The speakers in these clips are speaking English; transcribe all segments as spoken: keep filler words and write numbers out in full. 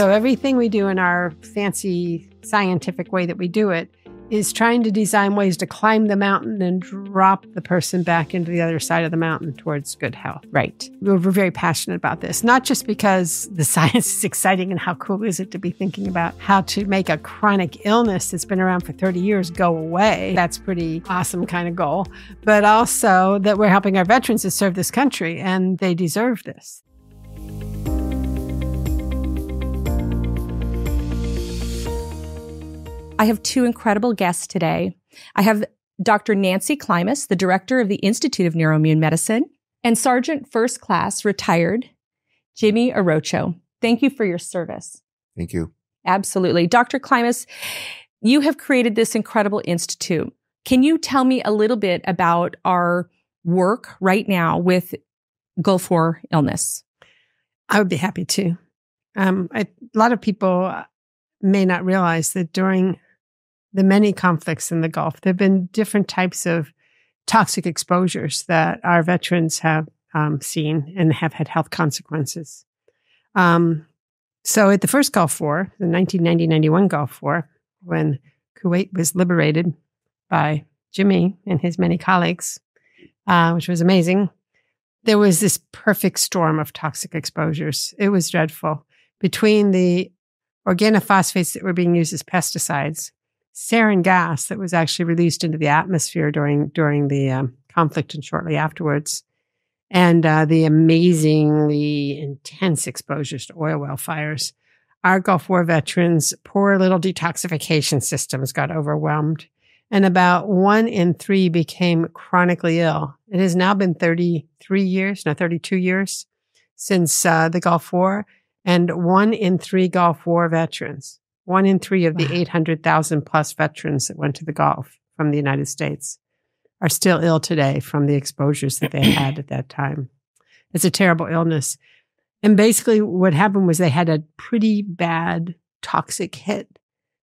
So everything we do in our fancy scientific way that we do it is trying to design ways to climb the mountain and drop the person back into the other side of the mountain towards good health. Right. We're very passionate about this, not just because the science is exciting and how cool is it to be thinking about how to make a chronic illness that's been around for thirty years go away. That's pretty awesome kind of goal, but also that we're helping our veterans to serve this country and they deserve this. I have two incredible guests today. I have Doctor Nancy Klimas, the director of the Institute of Neuro-Immune Medicine, and Sergeant First Class, retired, Jimmy Arocho. Thank you for your service. Thank you. Absolutely. Doctor Klimas, you have created this incredible institute. Can you tell me a little bit about our work right now with Gulf War illness? I would be happy to. Um, I, a lot of people may not realize that during the many conflicts in the Gulf, there have been different types of toxic exposures that our veterans have um, seen and have had health consequences. Um, so at the first Gulf War, the nineteen ninety ninety-one Gulf War, when Kuwait was liberated by Jimmy and his many colleagues, uh, which was amazing, there was this perfect storm of toxic exposures. It was dreadful. Between the organophosphates that were being used as pesticides, sarin gas that was actually released into the atmosphere during during the um, conflict and shortly afterwards, and uh, the amazingly intense exposures to oil well fires, our Gulf War veterans' poor little detoxification systems got overwhelmed, and about one in three became chronically ill. It has now been thirty-three years, no, thirty-two years since uh, the Gulf War. And one in three Gulf War veterans, one in three of the wow. eight hundred thousand plus veterans that went to the Gulf from the United States are still ill today from the exposures that they had at that time. It's a terrible illness. And basically what happened was they had a pretty bad toxic hit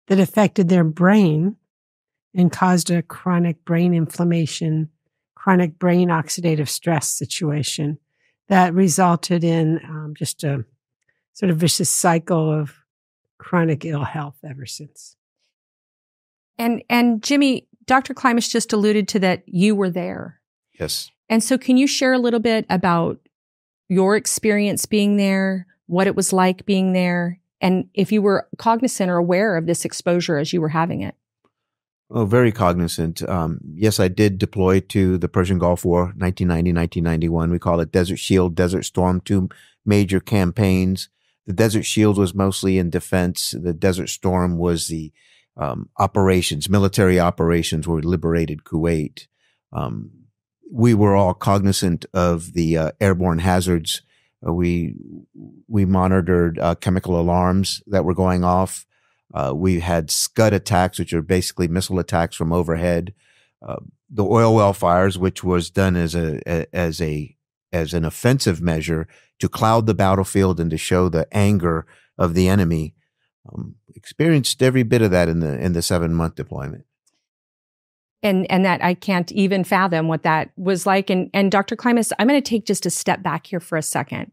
that affected their brain and caused a chronic brain inflammation, chronic brain oxidative stress situation that resulted in um, just a sort of vicious cycle of chronic ill health ever since. And and Jimmy, Doctor Klimas just alluded to that you were there. Yes. And so can you share a little bit about your experience being there, what it was like being there, and if you were cognizant or aware of this exposure as you were having it? Oh, very cognizant. Um, yes, I did deploy to the Persian Gulf War, nineteen ninety to nineteen ninety-one. We call it Desert Shield, Desert Storm, two major campaigns. The Desert Shield was mostly in defense. The Desert Storm was the um, operations, military operations where we liberated Kuwait. Um, we were all cognizant of the uh, airborne hazards. Uh, we we monitored uh, chemical alarms that were going off. Uh, we had SCUD attacks, which are basically missile attacks from overhead. Uh, the oil well fires, which was done as a, a as a as an offensive measure to cloud the battlefield and to show the anger of the enemy. Um, experienced every bit of that in the in the seven month deployment. And and that I can't even fathom what that was like. And and Doctor Klimas, I'm going to take just a step back here for a second.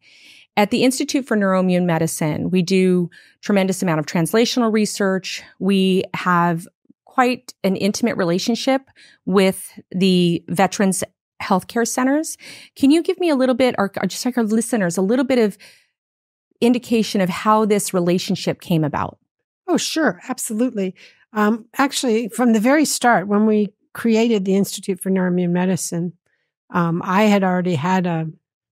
At the Institute for Neuro-Immune Medicine, we do tremendous amount of translational research. We have quite an intimate relationship with the veterans' healthcare centers. Can you give me a little bit, or just like our listeners, a little bit of indication of how this relationship came about? Oh, sure. Absolutely. Um, actually, from the very start, when we created the Institute for Neuro-Immune Medicine, um, I had already had a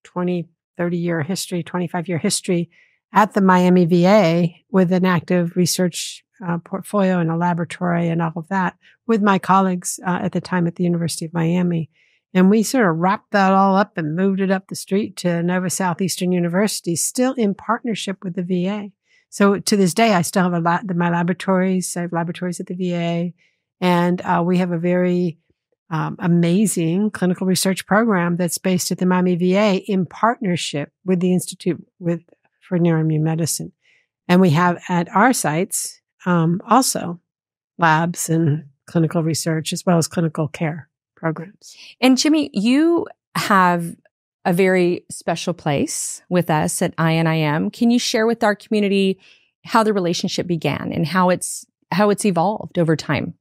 twenty, thirty-year history, twenty-five-year history at the Miami V A with an active research uh, portfolio and a laboratory and all of that with my colleagues uh, at the time at the University of Miami. And we sort of wrapped that all up and moved it up the street to Nova Southeastern University, still in partnership with the V A. So to this day, I still have a lot of my laboratories. I have laboratories at the V A, and uh, we have a very Um, amazing clinical research program that's based at the Miami V A in partnership with the Institute with, for Neuroimmune Medicine. And we have at our sites um, also labs and clinical research as well as clinical care programs. And Jimmy, you have a very special place with us at I N I M. Can you share with our community how the relationship began and how it's how it's evolved over time.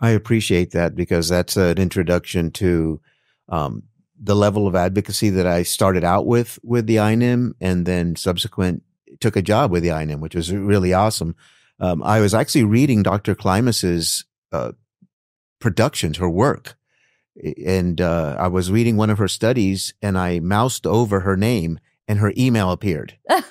I appreciate that, because that's an introduction to um, the level of advocacy that I started out with with the I N I M, and then subsequent took a job with the I N I M, which was really awesome. Um, I was actually reading Doctor Klimas's uh, productions, her work, and uh, I was reading one of her studies, and I moused over her name, and her email appeared. I,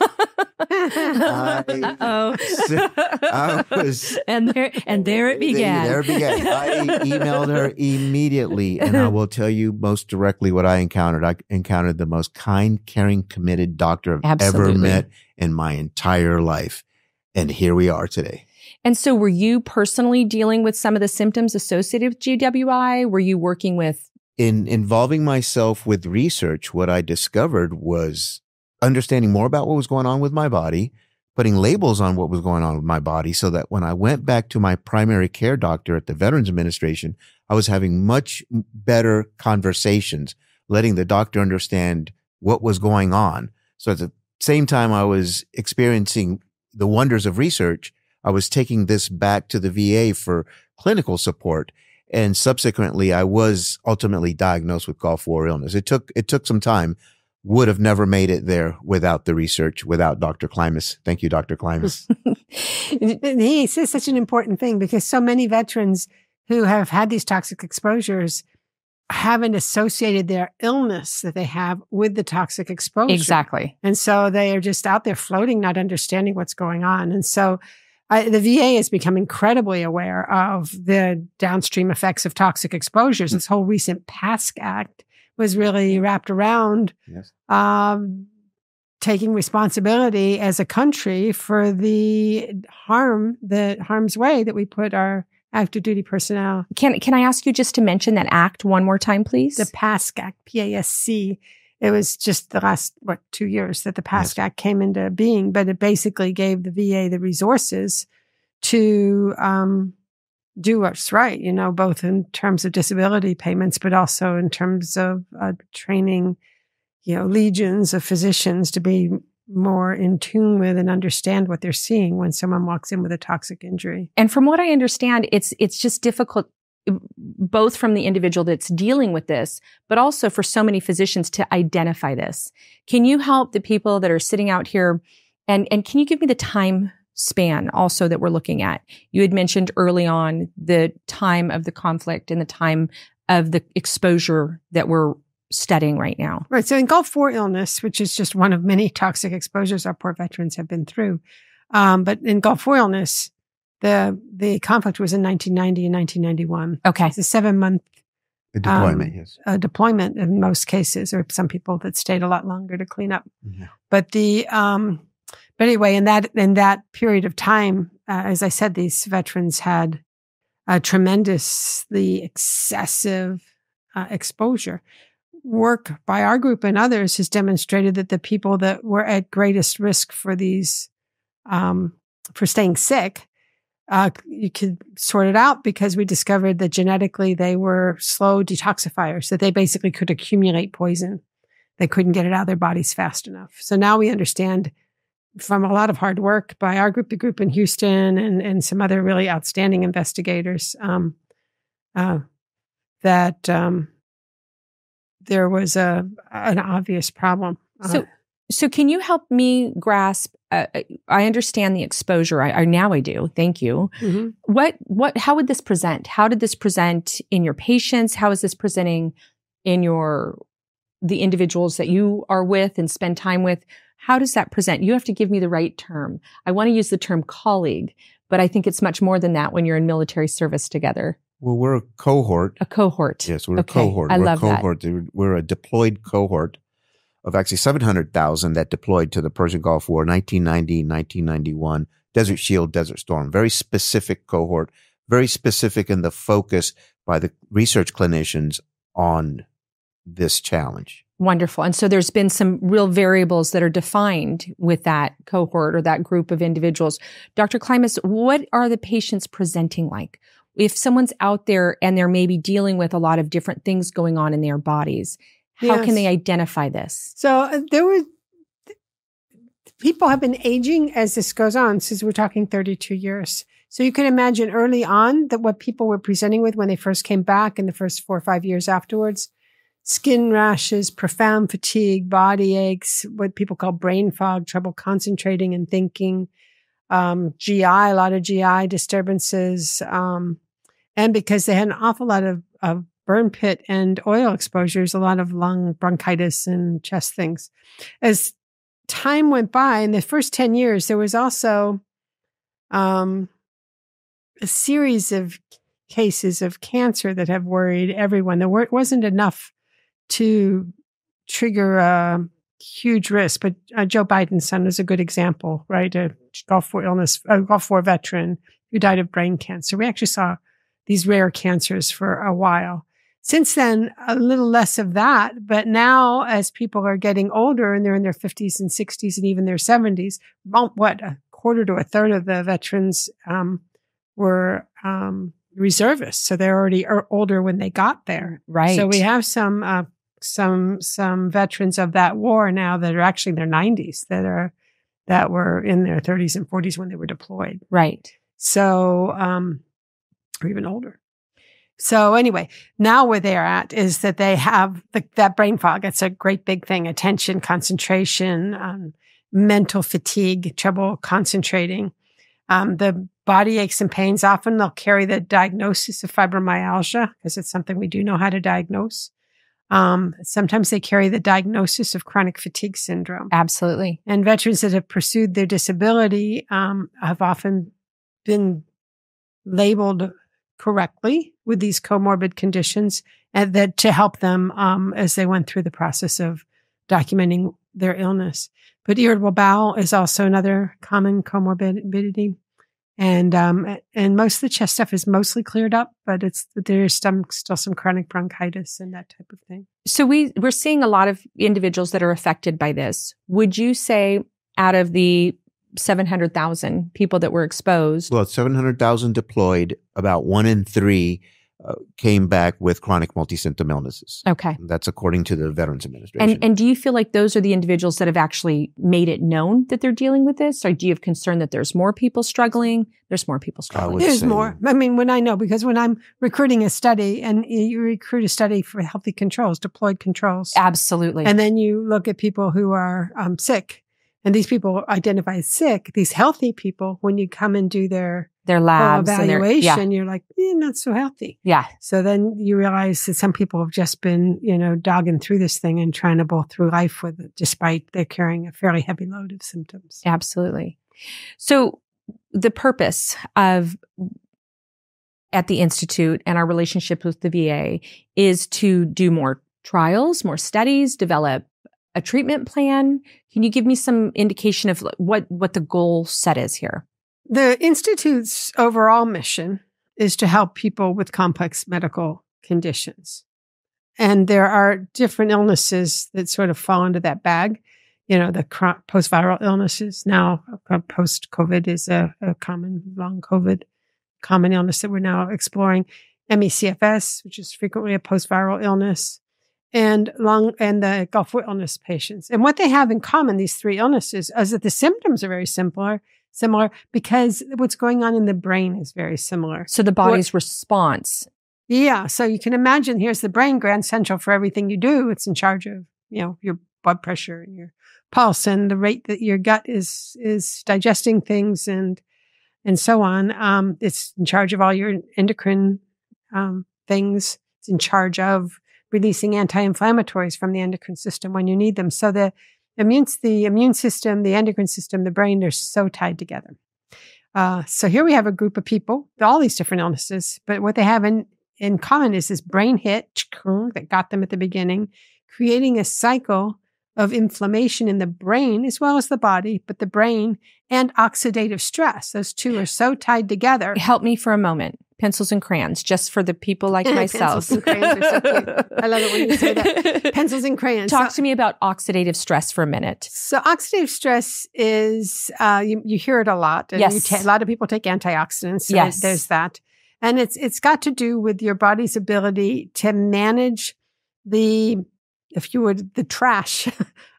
Uh-oh. So I was, and there, and there it began. There it began. I emailed her immediately, and I will tell you most directly what I encountered. I encountered the most kind, caring, committed doctor I've Absolutely. ever met in my entire life. And here we are today. And so were you personally dealing with some of the symptoms associated with G W I? Were you working with? In involving myself with research, what I discovered was understanding more about what was going on with my body, putting labels on what was going on with my body, so that when I went back to my primary care doctor at the Veterans Administration, I was having much better conversations, letting the doctor understand what was going on. So at the same time I was experiencing the wonders of research, I was taking this back to the V A for clinical support. And subsequently, I was ultimately diagnosed with Gulf War illness. It took, it took some time. Would have never made it there without the research, without Doctor Klimas. Thank you, Doctor Klimas. This is such an important thing, because so many veterans who have had these toxic exposures haven't associated their illness that they have with the toxic exposure. Exactly. And so they are just out there floating, not understanding what's going on. And so I, the V A has become incredibly aware of the downstream effects of toxic exposures. This whole recent PASC Act was really wrapped around yes. um, taking responsibility as a country for the harm, the harm's way that we put our active duty personnel. Can can I ask you just to mention that act one more time, please? The PASC Act, P A S C. It was just the last, what, two years that the PASC yes. Act came into being, but it basically gave the V A the resources to um, do what's right, you know, both in terms of disability payments, but also in terms of uh, training, you know, legions of physicians to be more in tune with and understand what they're seeing when someone walks in with a toxic injury. And from what I understand, it's it's just difficult, both from the individual that's dealing with this, but also for so many physicians to identify this. Can you help the people that are sitting out here, and, and can you give me the time span also that we're looking at? You had mentioned early on the time of the conflict and the time of the exposure that we're studying right now. Right. So in Gulf War illness, which is just one of many toxic exposures our poor veterans have been through, um, but in Gulf War illness, the the conflict was in nineteen ninety and nineteen ninety-one. Okay. It's a seven-month um, deployment, yes. A deployment in most cases, or some people that stayed a lot longer to clean up. Yeah. But the... Um, But anyway, in that in that period of time, uh, as I said, these veterans had a tremendously excessive uh, exposure. Work by our group and others has demonstrated that the people that were at greatest risk for these, um, for staying sick, uh, you could sort it out, because we discovered that genetically they were slow detoxifiers, that they basically could accumulate poison. They couldn't get it out of their bodies fast enough. So now we understand, from a lot of hard work by our group, the group in Houston, and, and some other really outstanding investigators, um, uh, that um, there was a an obvious problem. Uh, so, so can you help me grasp? Uh, I understand the exposure. I, I now I do. Thank you. Mm-hmm. What what? How would this present? How did this present in your patients? How is this presenting in your the individuals that you are with and spend time with? How does that present? You have to give me the right term. I want to use the term colleague, but I think it's much more than that when you're in military service together. Well, we're a cohort. A cohort. Yes, we're okay. a cohort. I we're love a cohort. That. We're a deployed cohort of actually seven hundred thousand that deployed to the Persian Gulf War, nineteen ninety, nineteen ninety-one, Desert Shield, Desert Storm. Very specific cohort, very specific in the focus by the research clinicians on this challenge. Wonderful. And so there's been some real variables that are defined with that cohort or that group of individuals. Doctor Klimas, what are the patients presenting like? If someone's out there and they're maybe dealing with a lot of different things going on in their bodies, how yes. can they identify this? So uh, there were people have been aging as this goes on, since we're talking thirty-two years. So you can imagine early on that what people were presenting with when they first came back in the first four or five years afterwards, skin rashes, profound fatigue, body aches, what people call brain fog, trouble concentrating and thinking, um, G I, a lot of G I disturbances. Um, and because they had an awful lot of, of burn pit and oil exposures, a lot of lung bronchitis and chest things. As time went by, in the first ten years, there was also... Um, a series of cases of cancer that have worried everyone. There wasn't enough to trigger a huge risk, but uh, Joe Biden's son was a good example, right? A Gulf War illness, a Gulf War veteran who died of brain cancer. We actually saw these rare cancers for a while. Since then, a little less of that, but now as people are getting older and they're in their fifties and sixties and even their seventies, about what, a quarter to a third of the veterans, um, were um, reservists, so they're already older when they got there. Right. So we have some uh, some some veterans of that war now that are actually in their nineties, that are that were in their thirties and forties when they were deployed. Right. So, um, or even older. So anyway, now where they're at is that they have the, that brain fog. It's a great big thing: attention, concentration, um, mental fatigue, trouble concentrating. Um, the body aches and pains, often they'll carry the diagnosis of fibromyalgia because it's something we do know how to diagnose. Um, sometimes they carry the diagnosis of chronic fatigue syndrome. Absolutely. And veterans that have pursued their disability um, have often been labeled correctly with these comorbid conditions, and that to help them um, as they went through the process of documenting their illness. But irritable bowel is also another common comorbidity. And um, and most of the chest stuff is mostly cleared up, but it's there's some, still some chronic bronchitis and that type of thing. So we, we're seeing a lot of individuals that are affected by this. Would you say out of the seven hundred thousand people that were exposed? Well, seven hundred thousand deployed, about one in three uh, came back with chronic multi-symptom illnesses. Okay. And that's according to the Veterans Administration. And, and do you feel like those are the individuals that have actually made it known that they're dealing with this? Or do you have concern that there's more people struggling? There's more people struggling. There's more. I mean, when I know, because when I'm recruiting a study, and you recruit a study for healthy controls, deployed controls. Absolutely. And then you look at people who are um, sick, and these people identify as sick, these healthy people, when you come and do their Their labs well, evaluation, and their, yeah. You're like, eh, not so healthy. Yeah. So then you realize that some people have just been, you know, dogging through this thing and trying to bowl through life with it, despite they're carrying a fairly heavy load of symptoms. Absolutely. So the purpose of at the Institute and our relationship with the V A is to do more trials, more studies, develop a treatment plan. Can you give me some indication of what, what the goal set is here? The Institute's overall mission is to help people with complex medical conditions. And there are different illnesses that sort of fall into that bag. You know, the post-viral illnesses. Now, post-COVID is a, a common, long COVID, common illness that we're now exploring. M E C F S, which is frequently a post-viral illness, and long and the Gulf War illness patients. And what they have in common, these three illnesses, is that the symptoms are very similar. Similar because what's going on in the brain is very similar. So the body's what, response. Yeah. So you can imagine here's the brain, grand central for everything you do. It's in charge of, you know, your blood pressure and your pulse and the rate that your gut is is digesting things and and so on. Um, it's in charge of all your endocrine um, things. It's in charge of releasing anti-inflammatories from the endocrine system when you need them. So the Immune, the immune system, the endocrine system, the brain are so tied together. Uh, so here we have a group of people, all these different illnesses, but what they have in, in common is this brain hit that got them at the beginning, creating a cycle of inflammation in the brain as well as the body, but the brain and oxidative stress. Those two are so tied together. Help me for a moment. Pencils and crayons, just for the people like myself. Pencils and crayons are so cute. I love it when you say that. Pencils and crayons. Talk so, to me about oxidative stress for a minute. So oxidative stress is, uh, you, you hear it a lot. And yes. You a lot of people take antioxidants. So yes. There's that. And it's it's got to do with your body's ability to manage the, if you would, the trash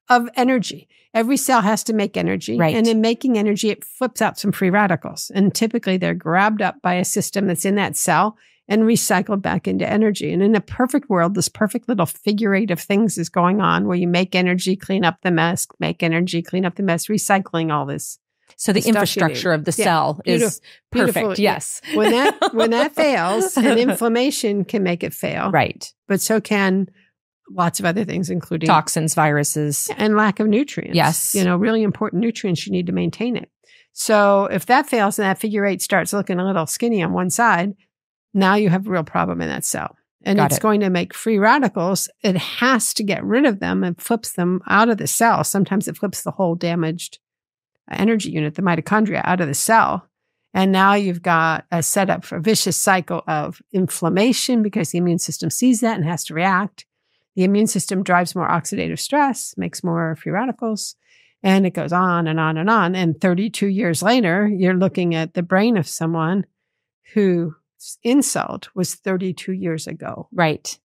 of energy. Every cell has to make energy. Right. And in making energy, it flips out some free radicals. And typically they're grabbed up by a system that's in that cell and recycled back into energy. And in a perfect world, this perfect little figure eight of things is going on where you make energy, clean up the mess, make energy, clean up the mess, recycling all this. So the infrastructure of the cell yeah. is perfect. Beautiful. Yes. When that when that fails, and inflammation can make it fail. Right. But so can lots of other things, including toxins, viruses. And lack of nutrients. Yes. You know, really important nutrients you need to maintain it. So if that fails and that figure eight starts looking a little skinny on one side, now you have a real problem in that cell. And Got it's it. going to make free radicals. It has to get rid of them and flips them out of the cell. Sometimes it flips the whole damaged energy unit, the mitochondria, out of the cell. And now you've got a setup for a vicious cycle of inflammation because the immune system sees that and has to react. The immune system drives more oxidative stress, makes more free radicals, and it goes on and on and on. And thirty-two years later, you're looking at the brain of someone whose insult was thirty-two years ago. Right.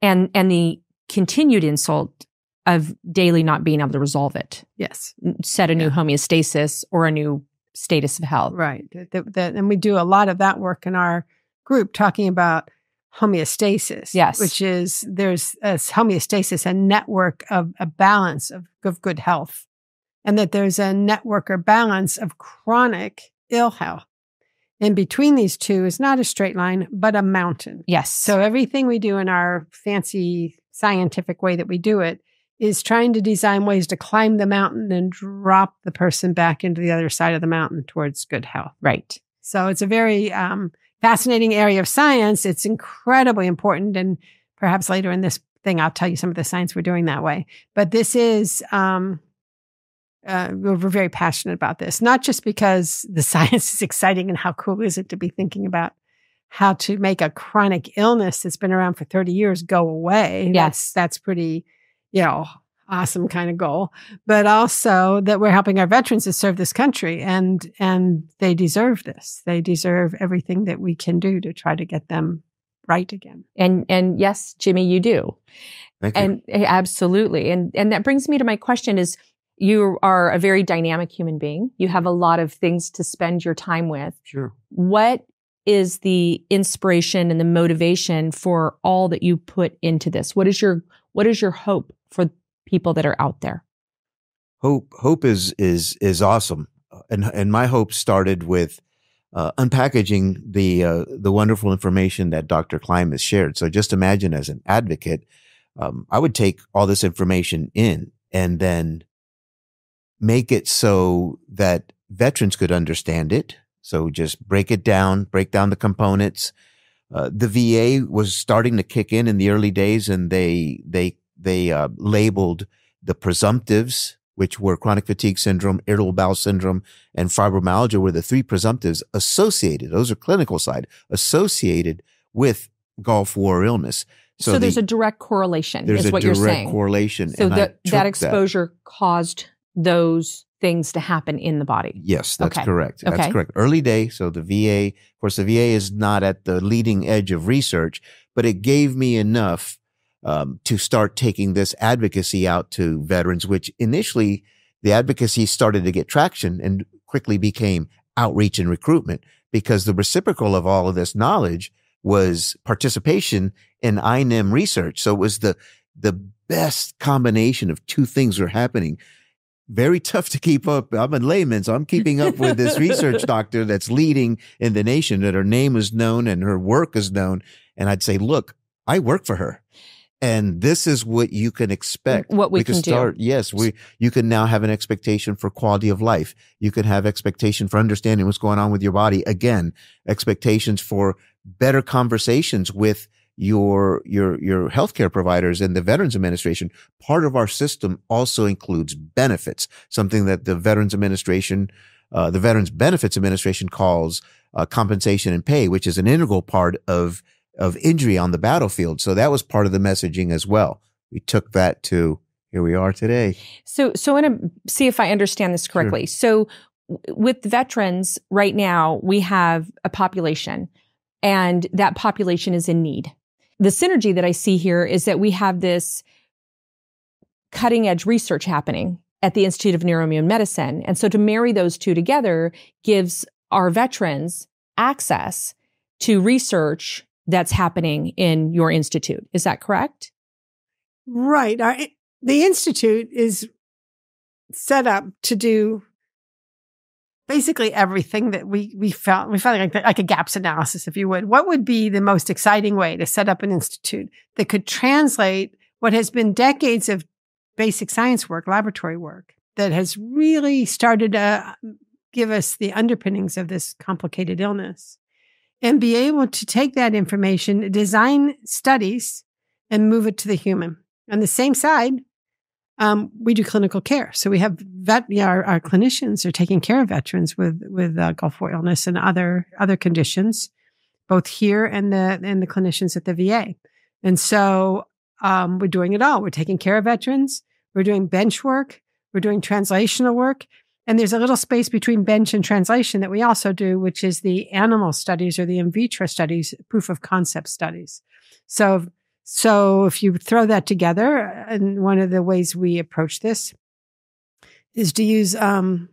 And, and the continued insult of daily not being able to resolve it. Yes. Set a new yeah. homeostasis or a new status of health. Right. The, the, and we do a lot of that work in our group talking about homeostasis. Yes. Which is, there's a homeostasis, a network of a balance of, of good health. And that there's a network or balance of chronic ill health. And between these two is not a straight line, but a mountain. Yes. So everything we do in our fancy scientific way that we do it is trying to design ways to climb the mountain and drop the person back into the other side of the mountain towards good health. Right. So it's a very um, fascinating area of science. It's incredibly important. And perhaps later in this thing, I'll tell you some of the science we're doing that way. But this is, um, uh, we're very passionate about this, not just because the science is exciting and how cool is it to be thinking about how to make a chronic illness that's been around for thirty years go away. Yes. That's, that's pretty... you know, awesome kind of goal, but also that we're helping our veterans to serve this country, and and they deserve this. They deserve everything that we can do to try to get them right again. And and yes, Jimmy, you do. Thank and you. Absolutely. And and that brings me to my question is, you are a very dynamic human being. You have a lot of things to spend your time with. Sure. What is the inspiration and the motivation for all that you put into this? What is your what is your hope for people that are out there? Hope, hope is is is awesome, and and my hope started with uh, unpackaging the uh, the wonderful information that Doctor Klimas shared. So just imagine, as an advocate, um, I would take all this information in and then make it so that veterans could understand it. So just break it down, break down the components. Uh, the V A was starting to kick in in the early days, and they they they uh, labeled the presumptives, which were chronic fatigue syndrome, irritable bowel syndrome, and fibromyalgia, were the three presumptives associated. Those are clinical side associated with Gulf War illness. So, so there's the, a direct correlation. There's is a what direct you're saying. correlation. So and the, that exposure that. caused those things to happen in the body. Yes, that's okay. correct. That's okay. correct. Early day, so the V A, of course, the V A is not at the leading edge of research, but it gave me enough um, to start taking this advocacy out to veterans, which initially the advocacy started to get traction and quickly became outreach and recruitment, because the reciprocal of all of this knowledge was participation in I N M research. So it was the, the best combination of two things were happening. Very tough to keep up. I'm a layman, so I'm keeping up with this research doctor that's leading in the nation, that her name is known and her work is known. And I'd say, look, I work for her. And this is what you can expect. What we, we can, can start, do. Yes, we, you can now have an expectation for quality of life. You can have expectation for understanding what's going on with your body. Again, expectations for better conversations with your your your healthcare providers and the Veterans Administration. Part of our system also includes benefits, something that the Veterans Administration, uh, the Veterans Benefits Administration calls uh, compensation and pay, which is an integral part of of injury on the battlefield. So that was part of the messaging as well. We took that to here we are today. So so I want to see if I understand this correctly. Sure. So with veterans right now, we have a population, and that population is in need. The synergy that I see here is that we have this cutting-edge research happening at the Institute of Neuro-Immune Medicine. And so to marry those two together gives our veterans access to research that's happening in your institute. Is that correct? Right. Our, the institute is set up to do basically everything that we we found. We found like, like a gaps analysis, if you would. What would be the most exciting way to set up an institute that could translate what has been decades of basic science work, laboratory work, that has really started to give us the underpinnings of this complicated illness, and be able to take that information, design studies, and move it to the human. On the same side, um, we do clinical care. So we have vet, yeah, our, our clinicians are taking care of veterans with with uh, Gulf War illness and other other conditions, both here and the and the clinicians at the V A. And so um, we're doing it all. We're taking care of veterans. We're doing bench work. We're doing translational work. And there's a little space between bench and translation that we also do, which is the animal studies or the in vitro studies, proof of concept studies. So, so if you throw that together, and one of the ways we approach this is to use, um,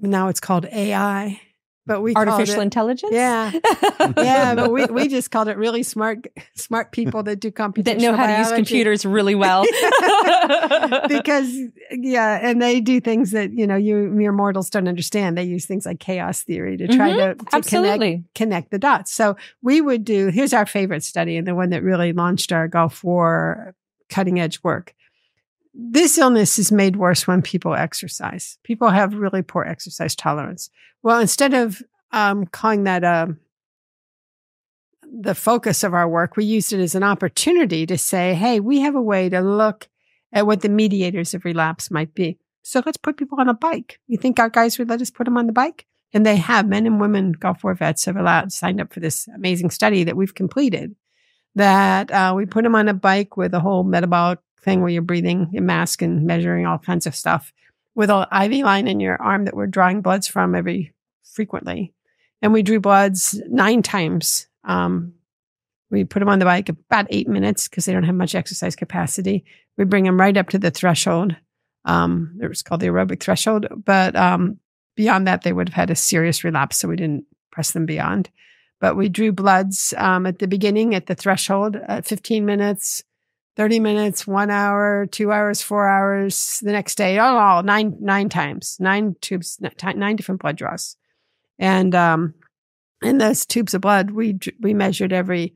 now it's called A I, but we artificial it, intelligence. Yeah, yeah, but we we just called it really smart smart people that do computational that know how biology. to use computers really well. Because yeah, and they do things that you know you mere mortals don't understand. They use things like chaos theory to try mm-hmm. to, to absolutely connect, connect the dots. So we would do. Here's our favorite study and the one that really launched our Gulf War cutting edge work. This illness is made worse when people exercise. People have really poor exercise tolerance. Well, instead of um, calling that a, the focus of our work, we used it as an opportunity to say, hey, we have a way to look at what the mediators of relapse might be. So let's put people on a bike. You think our guys would let us put them on the bike? And they have. Men and women, Gulf War vets, have allowed, signed up for this amazing study that we've completed, that uh, we put them on a bike with a whole metabolic thing where you're breathing your mask and measuring all kinds of stuff with an I V line in your arm that we're drawing bloods from every frequently. And we drew bloods nine times. Um, we put them on the bike about eight minutes because they don't have much exercise capacity. We bring them right up to the threshold. Um, it was called the aerobic threshold, but um, beyond that, they would have had a serious relapse. So we didn't press them beyond, but we drew bloods um, at the beginning at the threshold at fifteen minutes, thirty minutes, one hour, two hours, four hours, the next day, all, all nine, nine times, nine tubes, nine different blood draws. And um, in those tubes of blood, we we measured every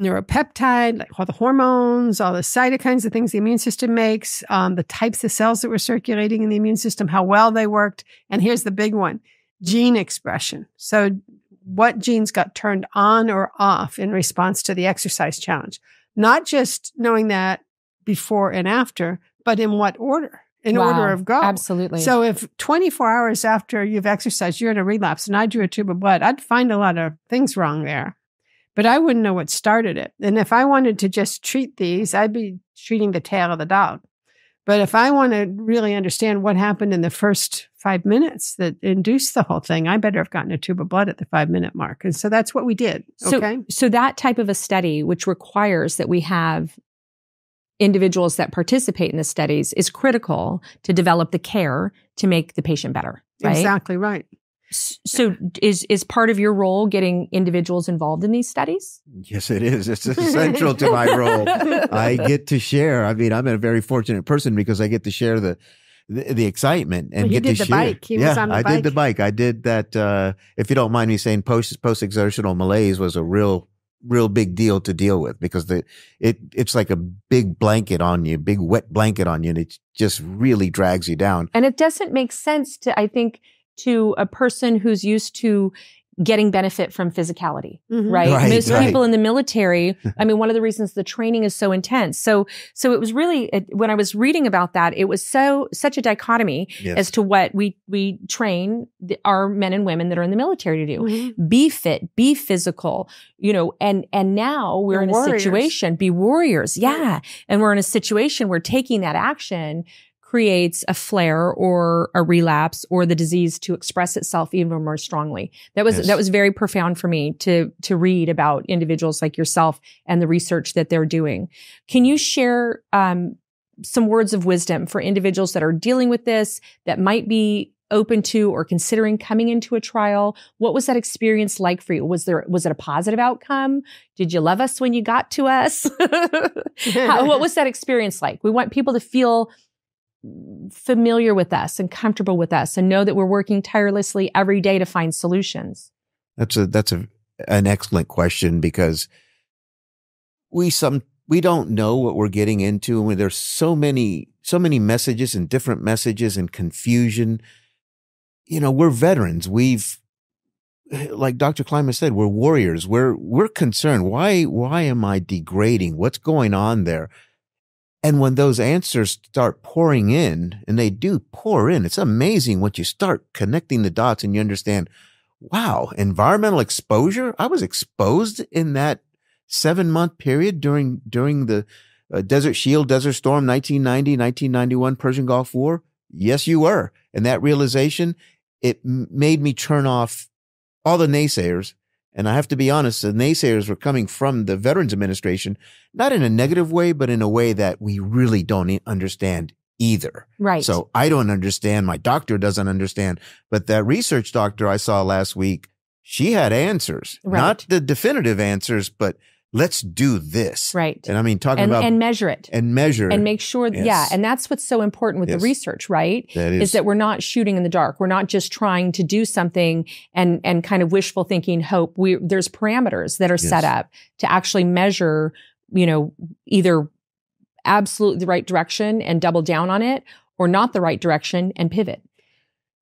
neuropeptide, like all the hormones, all the cytokines, the things the immune system makes, um, the types of cells that were circulating in the immune system, how well they worked. And here's the big one, gene expression. So what genes got turned on or off in response to the exercise challenge? Not just knowing that before and after, but in what order, in wow, order of go. Absolutely. So if twenty-four hours after you've exercised, you're in a relapse and I drew a tube of blood, I'd find a lot of things wrong there, but I wouldn't know what started it. And if I wanted to just treat these, I'd be treating the tail of the dog. But if I want to really understand what happened in the first five minutes that induced the whole thing, I better have gotten a tube of blood at the five-minute mark. And so that's what we did. So, okay? So that type of a study, which requires that we have individuals that participate in the studies, is critical to develop the care to make the patient better, right? Exactly right. So is is part of your role getting individuals involved in these studies? Yes, it is. It's essential to my role. I get to share. I mean, I'm a very fortunate person because I get to share the the, the excitement and well, get did to the share. Bike. He yeah, was on the I bike. did the bike. I did that. Uh, if you don't mind me saying, post post-exertional malaise was a real real big deal to deal with because the it it's like a big blanket on you, big wet blanket on you, and it just really drags you down. And it doesn't make sense to, I think, to a person who's used to getting benefit from physicality, mm-hmm. right? right? Most right. people in the military, I mean, one of the reasons the training is so intense. So, so it was really, it, when I was reading about that, it was so, such a dichotomy yes. as to what we, we train the, our men and women that are in the military to do. Mm-hmm. Be fit, be physical, you know, and, and now we're You're in warriors. a situation, be warriors. Yeah. And we're in a situation where taking that action creates a flare or a relapse or the disease to express itself even more strongly. That was, yes. that was very profound for me to, to read about individuals like yourself and the research that they're doing. Can you share, um, some words of wisdom for individuals that are dealing with this, that might be open to or considering coming into a trial? What was that experience like for you? Was there, was it a positive outcome? Did you love us when you got to us? How, what was that experience like? We want people to feel familiar with us and comfortable with us and know that we're working tirelessly every day to find solutions. That's a, that's a, an excellent question, because we some, we don't know what we're getting into. And there's so many, so many messages and different messages and confusion. You know, we're veterans. We've, like Doctor Klimas said, we're warriors. We're, we're concerned. Why, why am I degrading? What's going on there? And when those answers start pouring in, and they do pour in, it's amazing once you start connecting the dots and you understand, wow, environmental exposure? I was exposed in that seven-month period during, during the uh, Desert Shield, Desert Storm, nineteen ninety, nineteen ninety-one Persian Gulf War. Yes, you were. And that realization, it made me turn off all the naysayers. And I have to be honest, the naysayers were coming from the Veterans Administration, not in a negative way, but in a way that we really don't understand either. Right. So I don't understand. My doctor doesn't understand. But that research doctor I saw last week, she had answers, right. Not the definitive answers, but let's do this. Right. And I mean, talking and, about- And measure it. And measure it. And make sure, yes. yeah. And that's what's so important with yes. the research, right? That is. Is that we're not shooting in the dark. We're not just trying to do something and, and kind of wishful thinking, hope. We, there's parameters that are yes. set up to actually measure, you know, either absolutely the right direction and double down on it, or not the right direction and pivot.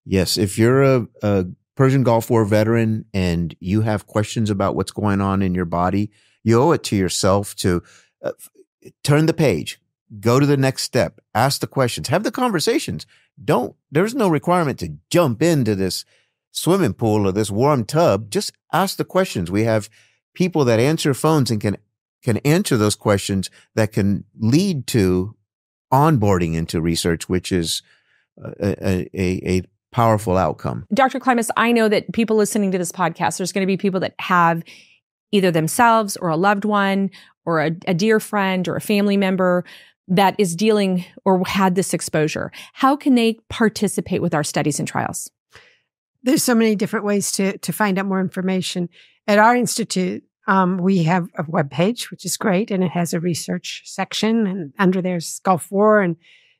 Yes. If you're a, a Persian Gulf War veteran and you have questions about what's going on in your body, you owe it to yourself to uh, turn the page, go to the next step, ask the questions, have the conversations. Don't, there's no requirement to jump into this swimming pool or this warm tub. Just ask the questions. We have people that answer phones and can, can answer those questions that can lead to onboarding into research, which is a, a, a powerful outcome. Doctor Klimas, I know that people listening to this podcast, there's going to be people that have either themselves or a loved one or a, a dear friend or a family member that is dealing or had this exposure. How can they participate with our studies and trials? There's so many different ways to, to find out more information. At our institute, um, we have a webpage, which is great, and it has a research section, and under there's Gulf War, and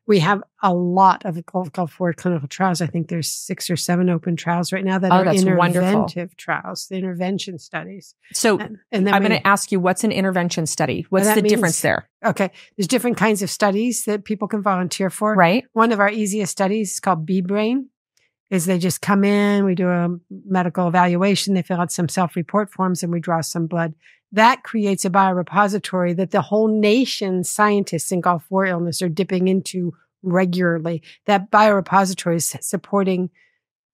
we have a lot of Gulf, Gulf War clinical trials. I think there's six or seven open trials right now that oh, are interventive wonderful. trials, the intervention studies. So and, and then I'm going to ask you, what's an intervention study? What's the means, difference there? Okay. There's different kinds of studies that people can volunteer for. Right. One of our easiest studies is called B-Brain. Is they just come in, we do a medical evaluation, they fill out some self-report forms, and we draw some blood. That creates a biorepository that the whole nation scientists in Gulf War illness are dipping into regularly. That biorepository is supporting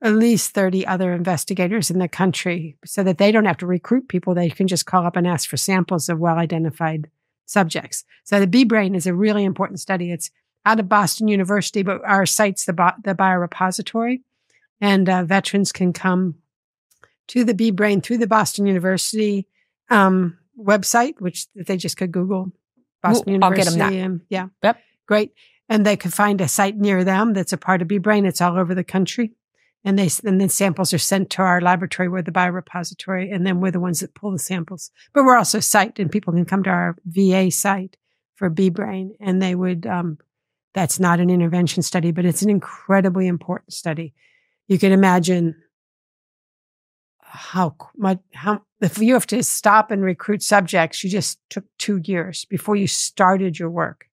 at least thirty other investigators in the country, so that they don't have to recruit people. They can just call up and ask for samples of well-identified subjects. So the B-Brain is a really important study. It's out of Boston University, but our site's the, bi the biorepository. And uh, veterans can come to the B-Brain through the Boston University um, website, which they just could Google Boston Ooh, University. I'll get them that. And, yeah. Yep. Great. And they could find a site near them that's a part of B-Brain. It's all over the country. And, they, and then samples are sent to our laboratory, where the biorepository, and then we're the ones that pull the samples. But we're also site, and people can come to our V A site for B-Brain, and they would, um, that's not an intervention study, but it's an incredibly important study. You can imagine how much, how, if you have to stop and recruit subjects, you just took two years before you started your work.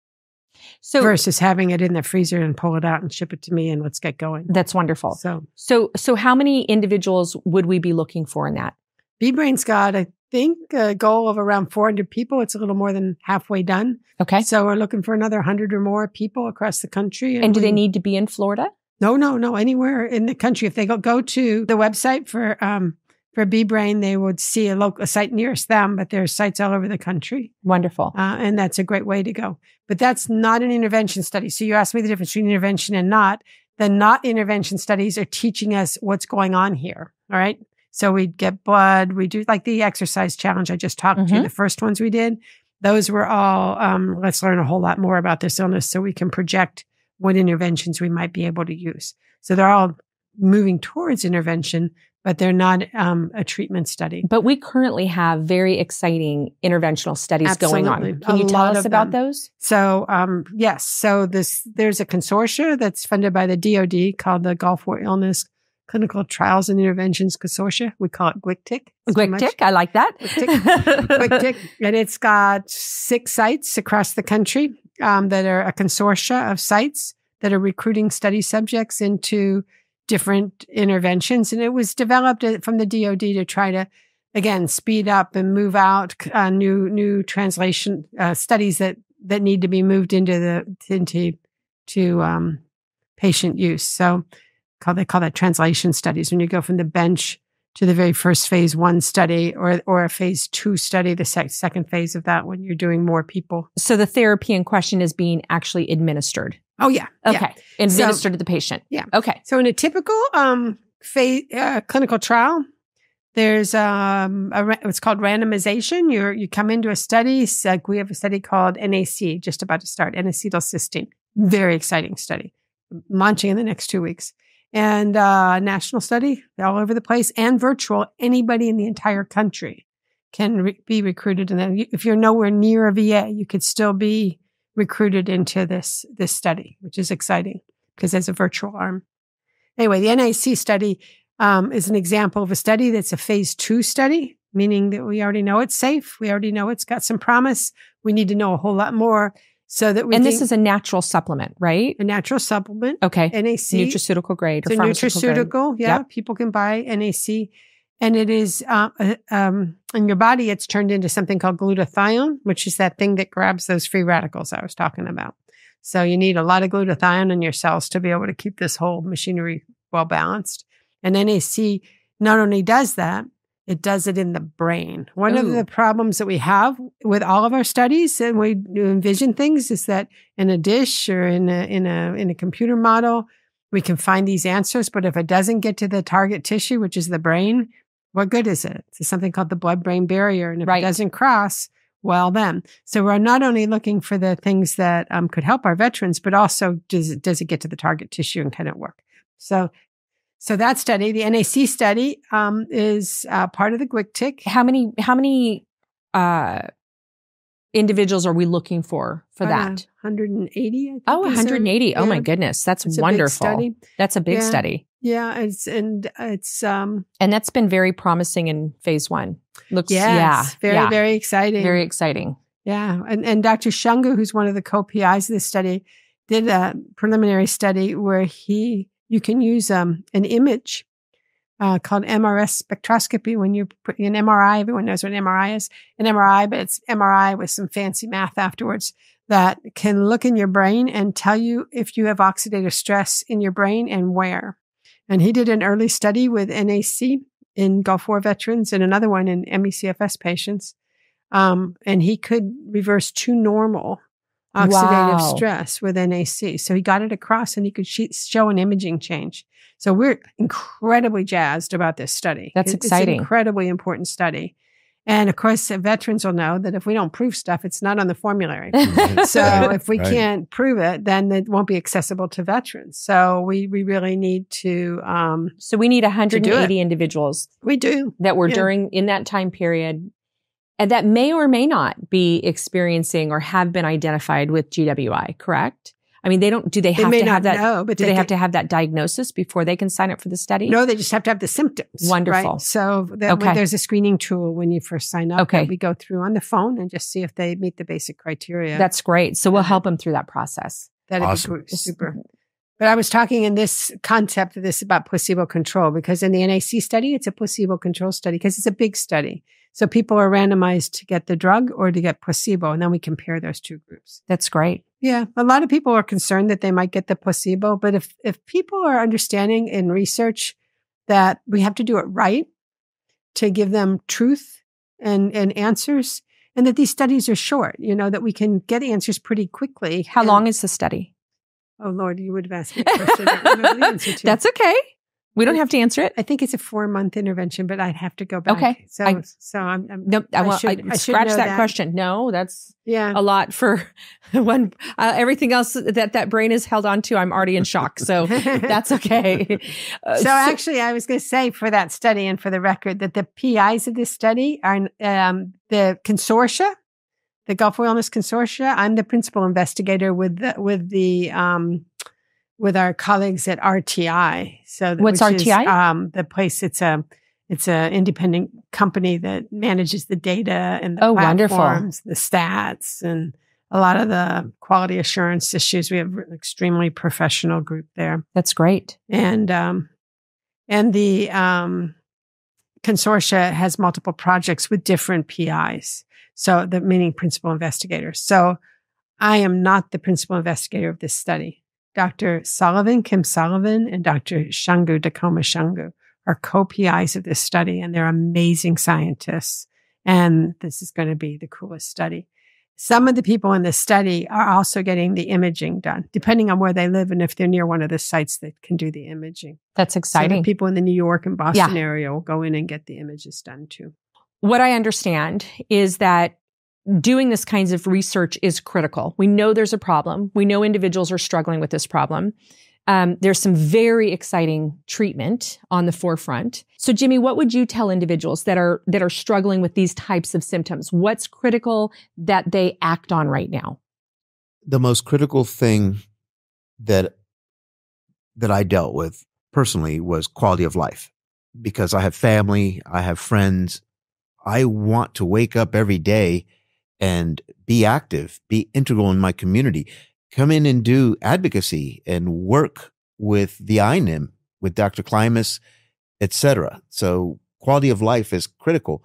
So versus having it in the freezer and pull it out and ship it to me and let's get going. That's wonderful. So, so, so how many individuals would we be looking for in that? B-Brain's got, I think, a goal of around four hundred people. It's a little more than halfway done. Okay. So we're looking for another one hundred or more people across the country. And, and do we, they need to be in Florida? No, no, no, anywhere in the country. If they go, go to the website for um, for B-Brain, they would see a, local, a site nearest them, but there are sites all over the country. Wonderful. Uh, and that's a great way to go. But that's not an intervention study. So you asked me the difference between intervention and not. The not intervention studies are teaching us what's going on here, all right? So we'd get blood, we do like the exercise challenge I just talked mm-hmm. to, the first ones we did. Those were all, um, let's learn a whole lot more about this illness so we can project what interventions we might be able to use. So they're all moving towards intervention, but they're not um, a treatment study. But we currently have very exciting interventional studies Absolutely. Going on. Can a you tell us about them. Those? So um, yes, so this there's a consortia that's funded by the D O D called the Gulf War Illness Clinical Trials and Interventions Consortia. We call it GWICTIC. GWICTIC, I like that. GWICTIC, GWICTIC, and it's got six sites across the country um, that are a consortia of sites that are recruiting study subjects into different interventions. And it was developed from the D O D to try to, again, speed up and move out uh, new new translation uh, studies that that need to be moved into the into to um, patient use. So call, they call that translation studies. When you go from the bench to the very first phase one study or or a phase two study, the sec second phase of that when you're doing more people. So the therapy in question is being actually administered. Oh, yeah. Okay. Yeah. Administered so, to the patient. Yeah. Okay. So in a typical um, phase, uh, clinical trial, there's um, a ra it's called randomization. You you come into a study. Like we have a study called N A C, just about to start, N acetylcysteine. Very exciting study, launching in the next two weeks. And uh, national study all over the place and virtual. Anybody in the entire country can re be recruited. And then if you're nowhere near a V A, you could still be recruited into this this study, which is exciting because there's a virtual arm. Anyway, the N A C study um, is an example of a study that's a phase two study, meaning that we already know it's safe. We already know it's got some promise. We need to know a whole lot more so that we And this is a natural supplement, right? A natural supplement. Okay. N A C. Nutraceutical grade. It's or a nutraceutical. Grade. Yeah. Yep. People can buy N A C. And it is, uh, um, in your body, it's turned into something called glutathione, which is that thing that grabs those free radicals I was talking about. So you need a lot of glutathione in your cells to be able to keep this whole machinery well balanced. And N A C not only does that, it does it in the brain. One Ooh. Of the problems that we have with all of our studies and we envision things is that in a dish or in a, in a, in a computer model, we can find these answers. But if it doesn't get to the target tissue, which is the brain, what good is it? It's something called the blood-brain barrier. And if right. it doesn't cross, well then. So we're not only looking for the things that um, could help our veterans, but also does it, does it get to the target tissue and can it work? So so that study, the N A C study, um, is uh, part of the GWICTIC. How many, how many uh, individuals are we looking for for About that? one hundred eighty, I think. Oh, one hundred eighty. Yeah. Oh my goodness. That's it's wonderful. A big study. That's a big yeah. study. Yeah, it's and it's um and that's been very promising in phase one. Looks yes, yeah, very yeah. very exciting, very exciting. Yeah, and and Doctor Shungu, who's one of the co-P Is of this study, did a preliminary study where he you can use um an image uh, called M R S spectroscopy when you put an M R I. Everyone knows what an M R I is, an M R I, but it's M R I with some fancy math afterwards. That can look in your brain and tell you if you have oxidative stress in your brain and where. And he did an early study with N A C in Gulf War veterans and another one in M E C F S patients. Um, and he could reverse to normal oxidative wow. stress with N A C. So he got it across and he could sh show an imaging change. So we're incredibly jazzed about this study. That's it, exciting. It's an incredibly important study. And of course, veterans will know that if we don't prove stuff, it's not on the formulary. So right, if we right. can't prove it, then it won't be accessible to veterans. So we, we really need to. Um, so we need one hundred eighty individuals. We do. That were yeah. during in that time period and that may or may not be experiencing or have been identified with G W I, correct? I mean, they don't, do they have they to have that, know, but do they, they have to have that diagnosis before they can sign up for the study? No, they just have to have the symptoms. Wonderful. Right? So that, okay. there's a screening tool when you first sign up okay. that we go through on the phone and just see if they meet the basic criteria. That's great. So we'll help them through that process. That'd awesome. Be super. But I was talking in this concept of this about placebo control because in the N A C study, it's a placebo control study because it's a big study. So people are randomized to get the drug or to get placebo. And then we compare those two groups. That's great. Yeah. A lot of people are concerned that they might get the placebo. But if, if people are understanding in research that we have to do it right, to give them truth and, and answers, and that these studies are short, you know, that we can get answers pretty quickly. How and, long is the study? Oh, Lord, you would have asked me a question. I don't know the answer to. That's okay. We don't have to answer it. I think it's a four-month intervention, but I'd have to go back. Okay. So, I, so I'm, I'm no, I, well, I, should, I scratch that, that question. No, that's yeah. a lot for one. Uh, everything else that that brain is held on to, I'm already in shock. So that's okay. Uh, so, so actually, I was going to say for that study and for the record that the P Is of this study are um, the consortia, the Gulf War Illness Consortia. I'm the principal investigator with the, with the um, with our colleagues at R T I. So what's R T I? Is, um, the place, it's a, it's a independent company that manages the data and the oh, platforms, wonderful. the stats, and a lot of the quality assurance issues. We have an extremely professional group there. That's great. And, um, and the um, consortia has multiple projects with different P Is. So the meaning principal investigators. So I am not the principal investigator of this study. Doctor Sullivan, Kim Sullivan, and Doctor Shungu, Dakoma Shungu, are co-P Is of this study, and they're amazing scientists. And this is going to be the coolest study. Some of the people in this study are also getting the imaging done, depending on where they live and if they're near one of the sites that can do the imaging. That's exciting. So the people in the New York and Boston yeah. area will go in and get the images done too. What I understand is that doing this kinds of research is critical. We know there's a problem. We know individuals are struggling with this problem. Um, there's some very exciting treatment on the forefront. So, Jimmy, what would you tell individuals that are that are struggling with these types of symptoms? What's critical that they act on right now? The most critical thing that that I dealt with personally was quality of life, because I have family, I have friends. I want to wake up every day and be active, be integral in my community, come in and do advocacy and work with the I N I M, with Doctor Klimas, et cetera. So quality of life is critical.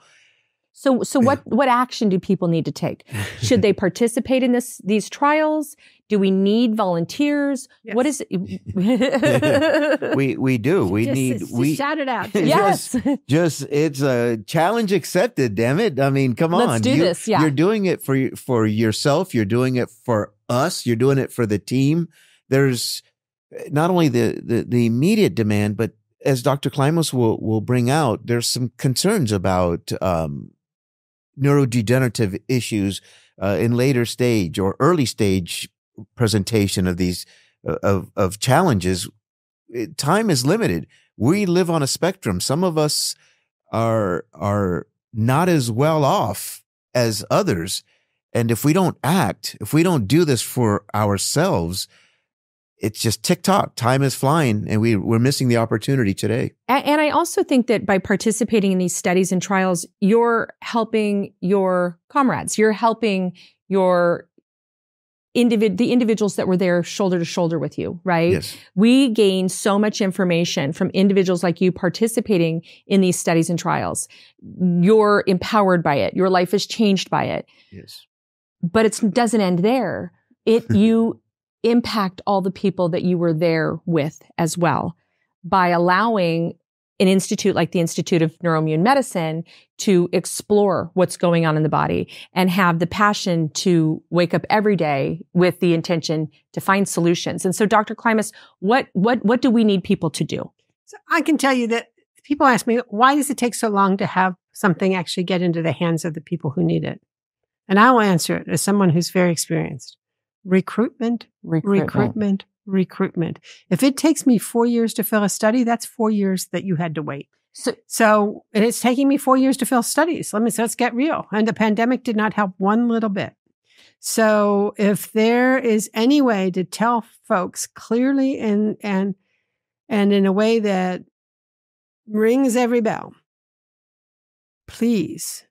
So, so what, what action do people need to take? Should they participate in this, these trials? Do we need volunteers? Yes. What is it? we, we do. We just, need, just we shout it out. Yes. Just, just, it's a challenge accepted. Damn it. I mean, come on. Let's do you, this. Yeah. You're doing it for, for yourself. You're doing it for us. You're doing it for the team. There's not only the, the, the immediate demand, but as Doctor Klimas will, will bring out, there's some concerns about, um, neurodegenerative issues uh, in later stage or early stage presentation of these uh, of, of challenges. Time is limited. We live on a spectrum. Some of us are are not as well off as others. And if we don't act, if we don't do this for ourselves, it's just tick-tock. Time is flying, and we, we're missing the opportunity today. And, and I also think that by participating in these studies and trials, you're helping your comrades. You're helping your individ the individuals that were there shoulder to shoulder with you, right? Yes. We gain so much information from individuals like you participating in these studies and trials. You're empowered by it. Your life is changed by it. Yes. But it doesn't end there. It you... impact all the people that you were there with as well by allowing an institute like the Institute of Neuro-Immune Medicine to explore what's going on in the body and have the passion to wake up every day with the intention to find solutions. And so, Doctor Klimas, what what what do we need people to do? So I can tell you that people ask me, why does it take so long to have something actually get into the hands of the people who need it? And I will answer it as someone who's very experienced. Recruitment, recruitment, recruitment, recruitment. If it takes me four years to fill a study, that's four years that you had to wait. So, so and it's taking me four years to fill studies. Let me so let's get real. And the pandemic did not help one little bit. So, if there is any way to tell folks clearly and and and in a way that rings every bell, please.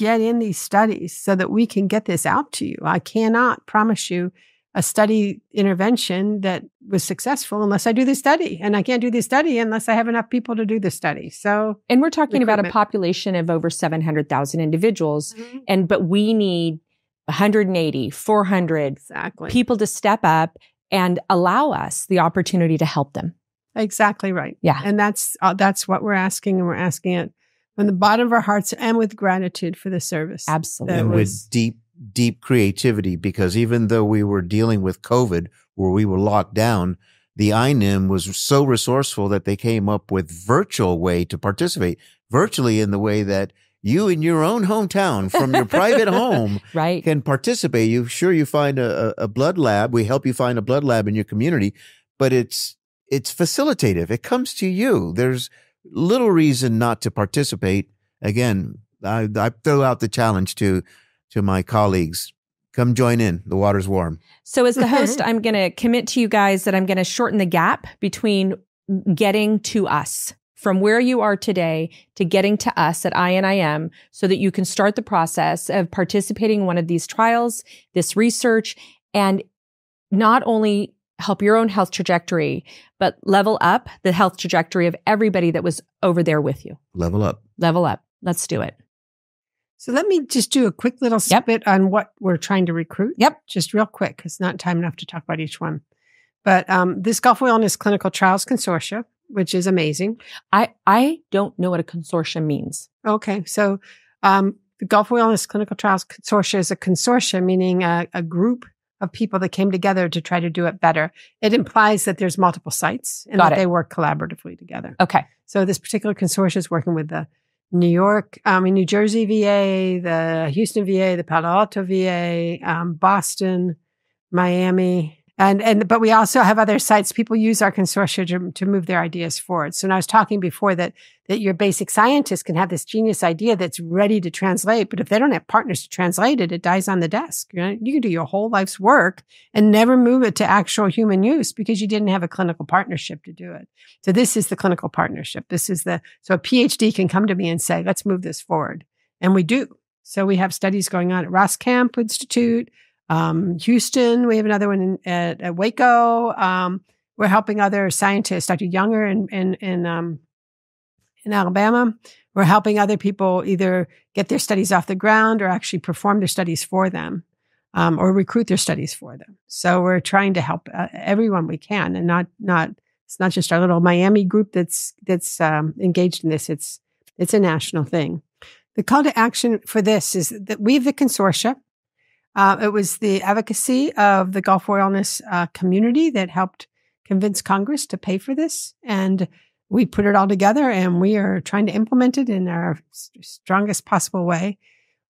Get in these studies so that we can get this out to you. I cannot promise you a study intervention that was successful unless I do the study. And I can't do the study unless I have enough people to do the study. So, and we're talking about a population of over seven hundred thousand individuals. Mm-hmm. And, but we need one hundred eighty, four hundred exactly. people to step up and allow us the opportunity to help them. Exactly right. Yeah. And that's, uh, that's what we're asking, and we're asking it from the bottom of our hearts and with gratitude for the service. Absolutely. And was, with deep, deep creativity, because even though we were dealing with COVID, where we were locked down, the I N I M was so resourceful that they came up with virtual way to participate, virtually in the way that you in your own hometown from your private home right. can participate. You sure you find a, a blood lab. We help you find a blood lab in your community, but it's it's facilitative. It comes to you. There's little reason not to participate. Again, I, I throw out the challenge to to my colleagues. Come join in. The water's warm. So as the host, I'm going to commit to you guys that I'm going to shorten the gap between getting to us, from where you are today to getting to us at I N I M, so that you can start the process of participating in one of these trials, this research, and not only help your own health trajectory, but level up the health trajectory of everybody that was over there with you. Level up. Level up. Let's do it. So let me just do a quick little yep. spit on what we're trying to recruit. Yep. Just real quick. It's not time enough to talk about each one. But um, this Gulf War Illness Clinical Trials Consortia, which is amazing. I, I don't know what a consortia means. Okay. So um, the Gulf War Illness Clinical Trials Consortia is a consortia, meaning a, a group of people that came together to try to do it better. It implies that there's multiple sites and Got that it. they work collaboratively together. Okay. So this particular consortia is working with the New York, I um, mean, New Jersey V A, the Houston V A, the Palo Alto V A, um, Boston, Miami, and and but we also have other sites. People use our consortia to, to move their ideas forward. So, and I was talking before that that your basic scientist can have this genius idea that's ready to translate, but if they don't have partners to translate it, it dies on the desk. You know, you can do your whole life's work and never move it to actual human use because you didn't have a clinical partnership to do it. So this is the clinical partnership. This is the, so a PhD can come to me and say, let's move this forward. And we do. So we have studies going on at Roskamp Institute, um, Houston. We have another one in, at, at Waco. Um, we're helping other scientists, Doctor Younger and, and, and, um, in Alabama. We're helping other people either get their studies off the ground or actually perform their studies for them, um, or recruit their studies for them. So we're trying to help uh, everyone we can, and not not it's not just our little Miami group that's that's um, engaged in this. It's it's a national thing. The call to action for this is that we have the consortia. Uh, it was the advocacy of the Gulf War Illness uh, community that helped convince Congress to pay for this, and we put it all together, and we are trying to implement it in our strongest possible way.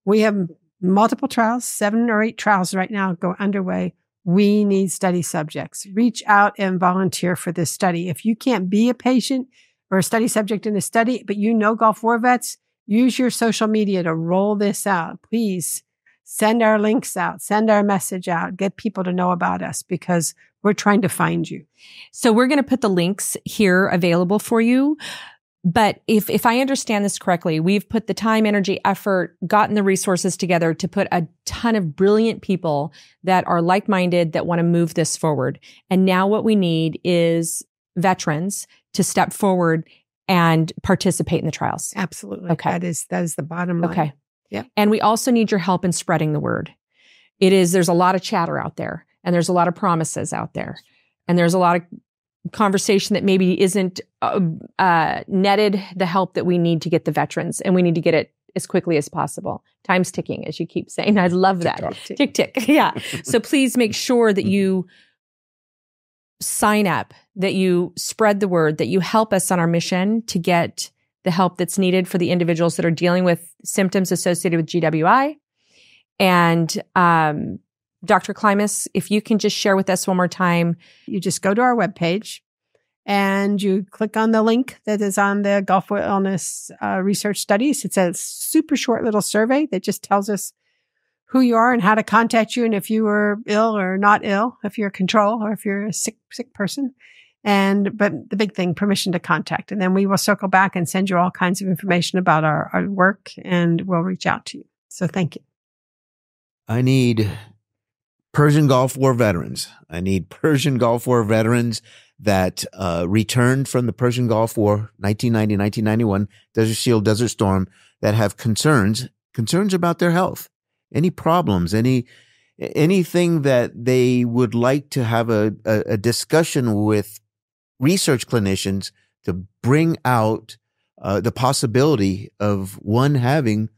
We have multiple trials, seven or eight trials right now go underway. We need study subjects. Reach out and volunteer for this study. If you can't be a patient or a study subject in a study, but you know Gulf War vets, use your social media to roll this out. Please send our links out, send our message out, get people to know about us, because we're trying to find you. So we're going to put the links here available for you. But if if I understand this correctly, we've put the time, energy, effort, gotten the resources together to put a ton of brilliant people that are like-minded, that want to move this forward. And now what we need is veterans to step forward and participate in the trials. Absolutely. Okay. That is, that is the bottom line. Okay. Yeah. And we also need your help in spreading the word. It is, there's a lot of chatter out there. And there's a lot of promises out there. And there's a lot of conversation that maybe isn't uh, uh, netted the help that we need to get the veterans. And we need to get it as quickly as possible. Time's ticking, as you keep saying. I love that. Tick, tick. tick, tick. Yeah. So please make sure that you sign up, that you spread the word, that you help us on our mission to get the help that's needed for the individuals that are dealing with symptoms associated with G W I. And um Doctor Klimas, if you can just share with us one more time. You just go to our webpage and you click on the link that is on the Gulf War Illness uh, Research Studies. It's a super short little survey that just tells us who you are and how to contact you, and if you were ill or not ill, if you're control or if you're a sick, sick person. And but the big thing, permission to contact. And then we will circle back and send you all kinds of information about our, our work, and we'll reach out to you. So thank you. I need Persian Gulf War veterans. I need Persian Gulf War veterans that uh, returned from the Persian Gulf War, nineteen ninety, nineteen ninety-one, Desert Shield, Desert Storm, that have concerns, concerns about their health, any problems, any anything that they would like to have a, a, a discussion with research clinicians to bring out uh, the possibility of one having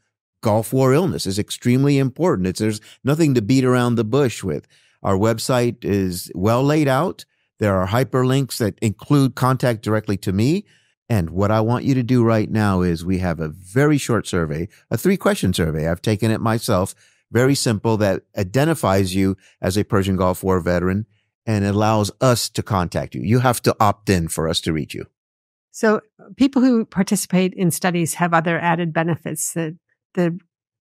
Gulf War illness is extremely important. It's, there's nothing to beat around the bush with. Our website is well laid out. There are hyperlinks that include contact directly to me. And what I want you to do right now is we have a very short survey, a three-question survey. I've taken it myself, very simple, that identifies you as a Persian Gulf War veteran and allows us to contact you. You have to opt in for us to reach you. So people who participate in studies have other added benefits. That the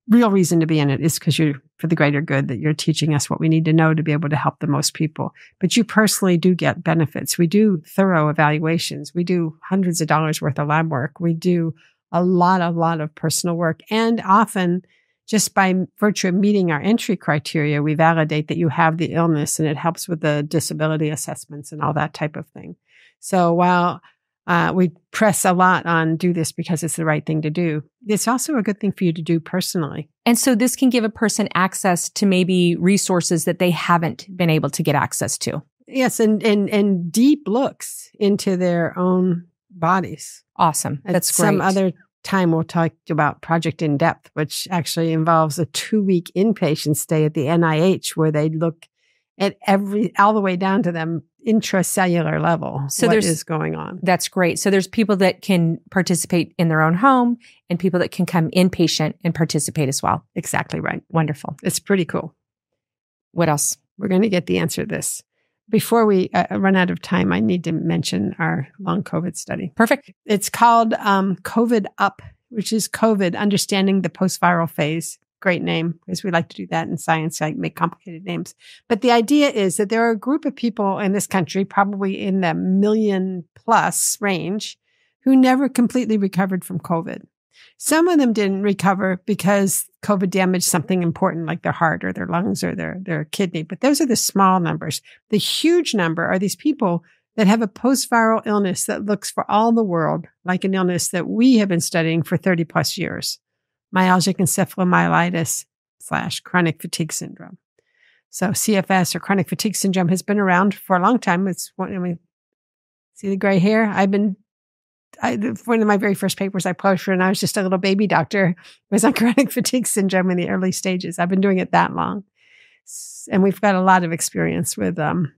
real reason to be in it is because you're for the greater good, that you're teaching us what we need to know to be able to help the most people. But you personally do get benefits. We do thorough evaluations. We do hundreds of dollars worth of lab work. We do a lot, a lot of personal work. And often, just by virtue of meeting our entry criteria, we validate that you have the illness, and it helps with the disability assessments and all that type of thing. So while Uh, we press a lot on do this because it's the right thing to do, it's also a good thing for you to do personally. And so this can give a person access to maybe resources that they haven't been able to get access to. Yes, and and, and deep looks into their own bodies. Awesome. At That's great. Some other time we'll talk about Project In-Depth, which actually involves a two-week inpatient stay at the N I H where they look at every, all the way down to them, intracellular level, so what is going on. That's great. So there's people that can participate in their own home and people that can come inpatient and participate as well. Exactly right. Wonderful. It's pretty cool. What else? We're going to get the answer to this. Before we uh, run out of time, I need to mention our long COVID study. Perfect. It's called um, COVID U P P, which is COVID, Understanding the Post-Viral Phase. Great name, because we like to do that in science, like make complicated names. But the idea is that there are a group of people in this country, probably in the million plus range, who never completely recovered from COVID. Some of them didn't recover because COVID damaged something important like their heart or their lungs or their, their kidney. But those are the small numbers. The huge number are these people that have a post-viral illness that looks for all the world like an illness that we have been studying for thirty plus years. Myalgic encephalomyelitis slash chronic fatigue syndrome. So C F S or chronic fatigue syndrome has been around for a long time. It's one, I mean, see the gray hair? I've been, I, one of my very first papers I published when I was just a little baby doctor was on chronic fatigue syndrome in the early stages. I've been doing it that long. And we've got a lot of experience with, um,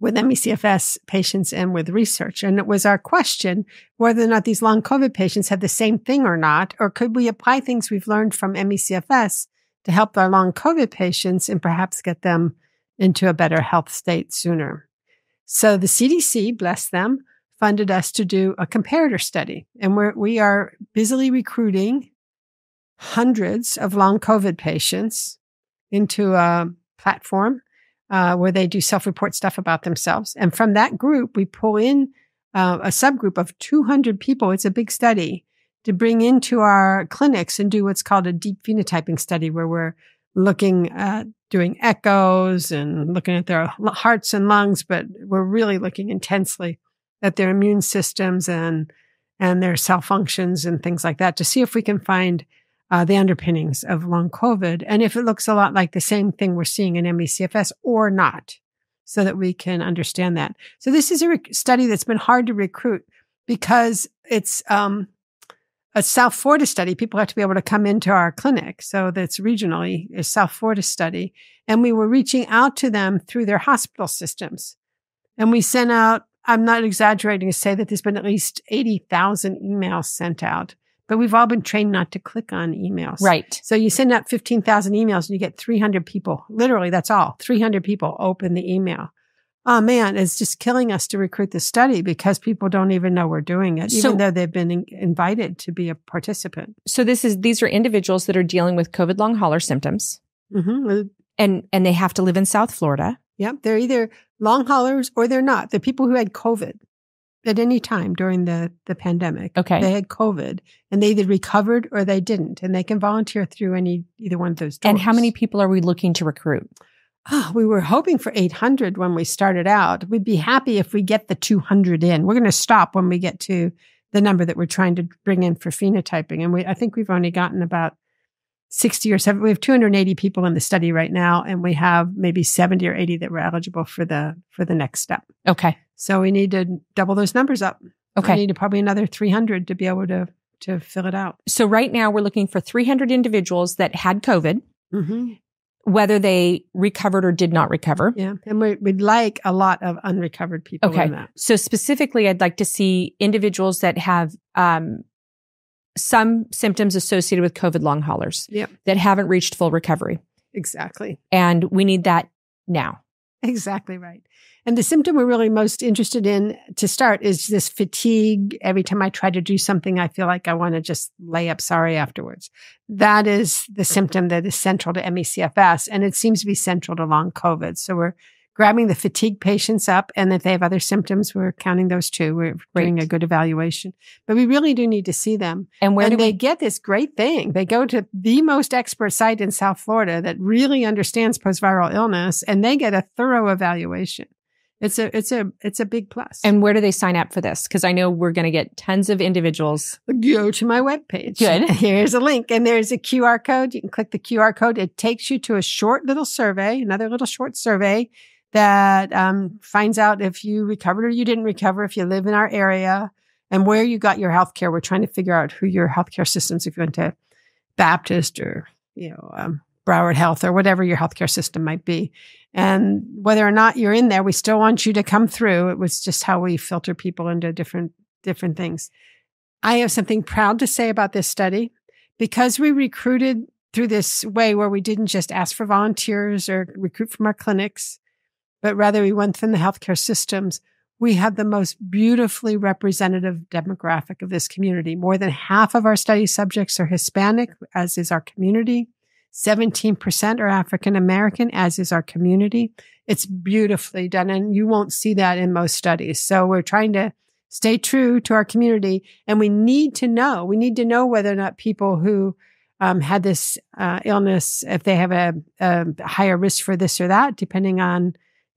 with M E C F S patients and with research. And it was our question whether or not these long COVID patients had the same thing or not, or could we apply things we've learned from M E C F S to help our long COVID patients and perhaps get them into a better health state sooner. So the C D C, bless them, funded us to do a comparator study. And we're, we are busily recruiting hundreds of long COVID patients into a platform Uh, where they do self-report stuff about themselves. And from that group, we pull in uh, a subgroup of two hundred people. It's a big study to bring into our clinics and do what's called a deep phenotyping study, where we're looking at doing echoes and looking at their hearts and lungs, but we're really looking intensely at their immune systems and, and their cell functions and things like that to see if we can find Uh, the underpinnings of long COVID, and if it looks a lot like the same thing we're seeing in M E C F S or not, so that we can understand that. So this is a study that's been hard to recruit because it's um, a South Florida study. People have to be able to come into our clinic. So that's regionally a South Florida study. And we were reaching out to them through their hospital systems. And we sent out, I'm not exaggerating to say that there's been at least eighty thousand emails sent out. But we've all been trained not to click on emails. Right. So you send out fifteen thousand emails and you get three hundred people. Literally, that's all. three hundred people open the email. Oh, man, it's just killing us to recruit this study because people don't even know we're doing it, even so, though they've been in invited to be a participant. So this is these are individuals that are dealing with COVID long hauler symptoms. Mm-hmm. And, and they have to live in South Florida. Yep. They're either long haulers or they're not. They're people who had COVID at any time during the, the pandemic. Okay. They had COVID and they either recovered or they didn't. And they can volunteer through any either one of those doors. And how many people are we looking to recruit? Oh, we were hoping for eight hundred when we started out. We'd be happy if we get the two hundred in. We're going to stop when we get to the number that we're trying to bring in for phenotyping. And we, I think we've only gotten about sixty or seventy. We have two hundred eighty people in the study right now, and we have maybe seventy or eighty that were eligible for the for the next step. Okay. So we need to double those numbers up. Okay. I need probably another three hundred to be able to, to fill it out. So right now we're looking for three hundred individuals that had COVID, mm-hmm. whether they recovered or did not recover. Yeah. And we, we'd like a lot of unrecovered people okay. in that. So specifically, I'd like to see individuals that have um, some symptoms associated with COVID long haulers yep. that haven't reached full recovery. Exactly. And we need that now. Exactly right. And the symptom we're really most interested in to start is this fatigue. Every time I try to do something, I feel like I want to just lay up sorry afterwards. That is the symptom that is central to M E C F S, and it seems to be central to long COVID. So we're grabbing the fatigue patients up, and if they have other symptoms, we're counting those too. We're great. Doing a good evaluation. But we really do need to see them. And where and do they we... get this great thing. They go to the most expert site in South Florida that really understands post-viral illness, and they get a thorough evaluation. It's a it's a it's a big plus. And where do they sign up for this? Because I know we're going to get tons of individuals. Go to my webpage. Good. Here's a link, and there's a Q R code. You can click the Q R code. It takes you to a short little survey, another little short survey that um, finds out if you recovered or you didn't recover, if you live in our area, and where you got your health care. We're trying to figure out who your health care systems, if you went to Baptist or, you know, um, Broward Health or whatever your healthcare system might be. And whether or not you're in there, we still want you to come through. It was just how we filter people into different different things. I have something proud to say about this study. Because we recruited through this way where we didn't just ask for volunteers or recruit from our clinics, but rather we went through the healthcare systems, we had the most beautifully representative demographic of this community. More than half of our study subjects are Hispanic, as is our community. seventeen percent are African American, as is our community. It's beautifully done, and you won't see that in most studies. So we're trying to stay true to our community, and we need to know. We need to know whether or not people who um, had this uh, illness, if they have a, a higher risk for this or that, depending on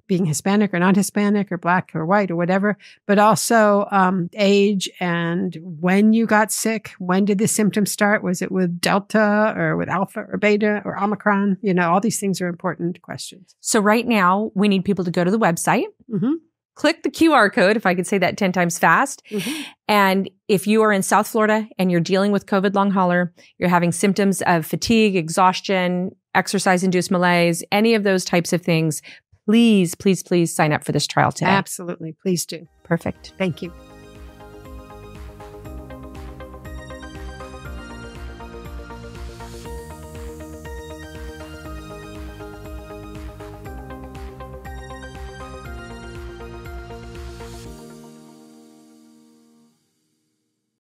being Hispanic or non-Hispanic or Black or white or whatever, but also um, age and when you got sick, when did the symptoms start? Was it with Delta or with Alpha or Beta or Omicron? You know, all these things are important questions. So right now, we need people to go to the website, mm-hmm. click the Q R code, if I could say that ten times fast. Mm-hmm. And if you are in South Florida and you're dealing with COVID long hauler, you're having symptoms of fatigue, exhaustion, exercise-induced malaise, any of those types of things, please, please, please sign up for this trial today. Absolutely. Please do. Perfect. Thank you.